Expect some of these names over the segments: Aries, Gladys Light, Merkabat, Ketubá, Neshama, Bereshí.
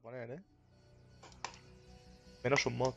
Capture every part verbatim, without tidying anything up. puede poner, ¿eh? Menos un mod.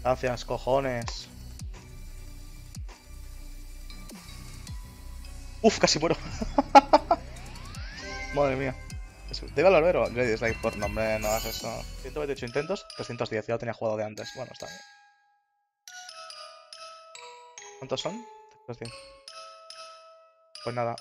Gracias, cojones. Uf, casi muero. Madre mía. Debe al albero. Gladys Light por nombre, no hagas eso. ciento veintiocho intentos, trescientos diez. Ya lo tenía jugado de antes. Bueno, está bien. ¿Cuántos son? trescientos diez. Pues nada.